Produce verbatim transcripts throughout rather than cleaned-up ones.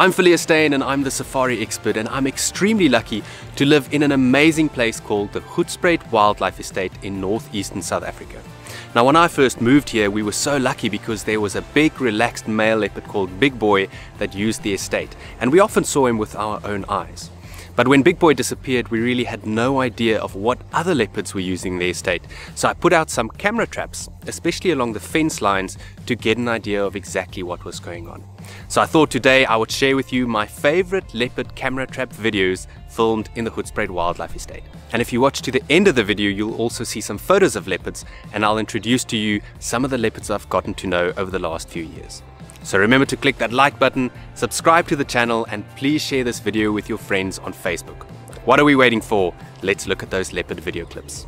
I'm Philia Stein and I'm the safari expert, and I'm extremely lucky to live in an amazing place called the Hoedspruit Wildlife Estate in northeastern South Africa. Now, when I first moved here, we were so lucky because there was a big relaxed male leopard called Big Boy that used the estate, and we often saw him with our own eyes. But when Big Boy disappeared, we really had no idea of what other leopards were using the estate, so I put out some camera traps, especially along the fence lines, to get an idea of exactly what was going on. So I thought today I would share with you my favorite leopard camera trap videos filmed in the Hoedspruit Wildlife Estate. And if you watch to the end of the video, you'll also see some photos of leopards, and I'll introduce to you some of the leopards I've gotten to know over the last few years. So remember to click that like button, subscribe to the channel, and please share this video with your friends on Facebook. What are we waiting for? Let's look at those leopard video clips.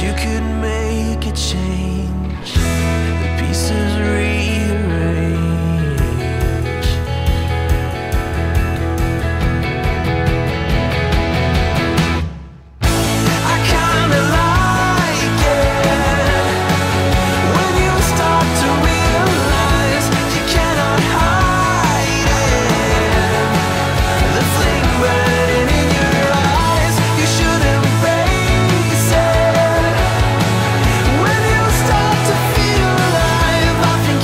You could make a change, the pieces rearrange. I kinda like it when you start to realize you cannot hide it. The flame burning in your eyes, you should embrace it. Start to feel alive, I think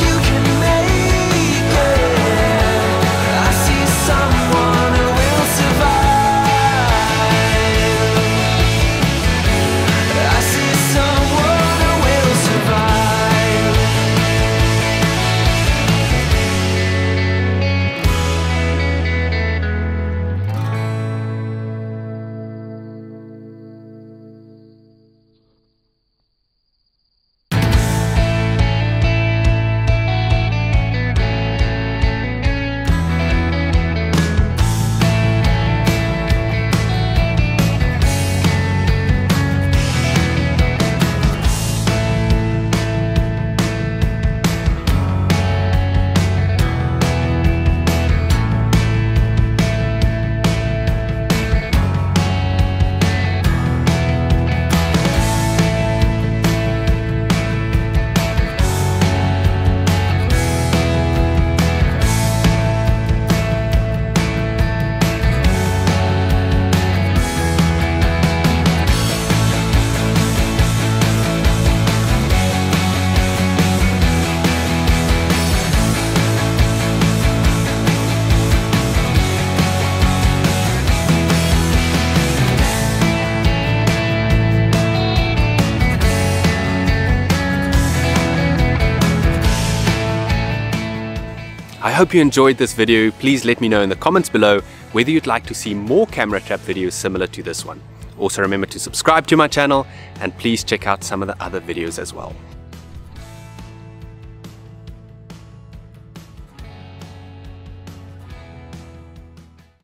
hope you enjoyed this video. Please let me know in the comments below whether you'd like to see more camera trap videos similar to this one. Also remember to subscribe to my channel and please check out some of the other videos as well.